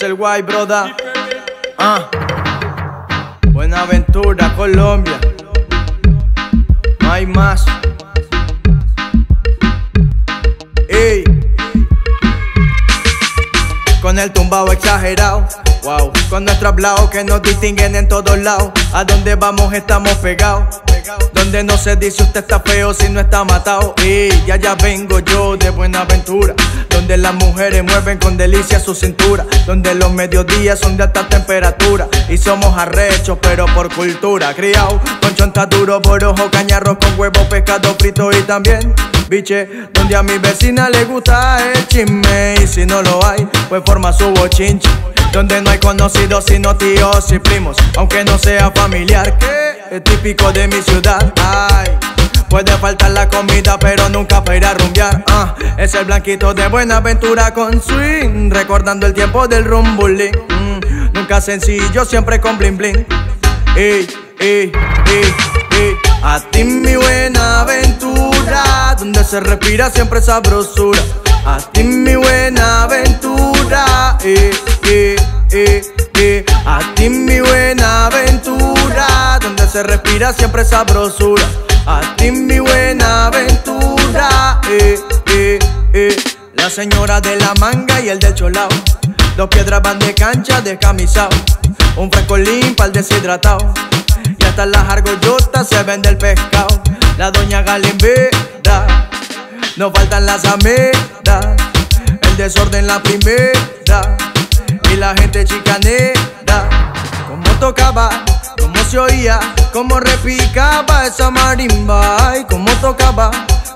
dice el White, broda. Buenaventura, Colombia. No hay más. Ey. Con el tumbao exagerado, wow. Con nuestro hablao que nos distinguen en todos lados. A donde vamos estamos pegados. Donde no se dice usted está feo si no está matado. Y ya vengo yo de Buenaventura, donde las mujeres mueven con delicia su cintura, donde los mediodías son de alta temperatura. Y somos arrechos pero por cultura. Criado con chonta duro, por ojo, cañarros con huevo, pescado frito y también biche, donde a mi vecina le gusta el chisme. Y si no lo hay, pues forma su bochinche, donde no hay conocidos sino tíos y primos, aunque no sea familiar, que es típico de mi ciudad. Ay, puede faltar la comida pero nunca para ir a rumbear. Es el blanquito de Buenaventura con swing, recordando el tiempo del rumbulín. Nunca sencillo, siempre con bling bling. A ti mi Buenaventura, donde se respira siempre sabrosura. A ti mi Buenaventura, a ti mi Buenaventura, donde se respira siempre sabrosura. A ti mi Buenaventura, la señora de la manga y el del cholao, dos piedras van de cancha descamisao, un francolín pa'l deshidratao, y hasta las argollotas se vende el pescado. La doña Galimbera, no faltan las amigas, el desorden la primera y la gente chicanera. Como tocaba, como se oía, como repicaba esa marimba. Y como tocaba,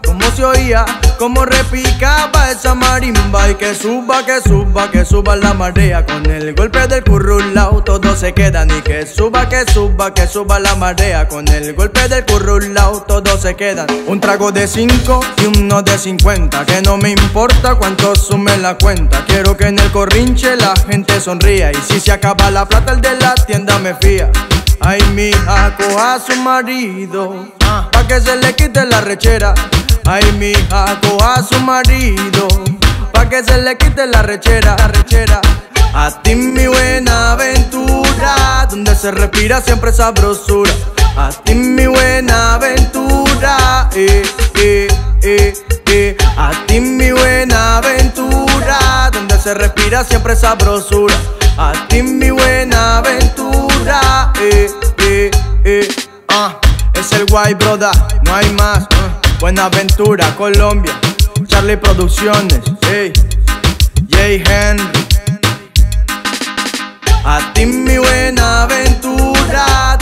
como se oía, como repicaba esa marimba. Y que suba, que suba, que suba la marea, con el golpe del currulao todos se quedan. Y que suba, que suba, que suba la marea, con el golpe del currulao todos se quedan. Un trago de 5 y uno de 50, que no me importa cuánto sume la cuenta. Quiero que en el corrinche la gente sonría, y si se acaba la plata el de la tienda me fía. Ay, mija, coja a su marido pa' que se le quite la rechera. Ay, mija, coja a su marido pa' que se le quite la rechera. A ti mi Buenaventura, donde se respira siempre sabrosura. A ti mi Buenaventura, a ti mi Buenaventura, donde se respira siempre sabrosura. A ti mi Buenaventura, es el White, broda, no hay más. Buenaventura, Colombia, Charlie Producciones, J Henry. A ti mi Buenaventura,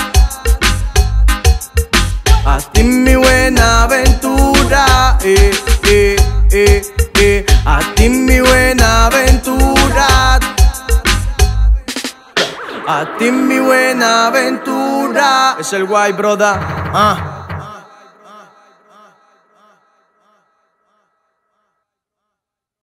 a ti mi Buenaventura, a ti mi Buenaventura, a ti mi Buenaventura. Es el White, broda.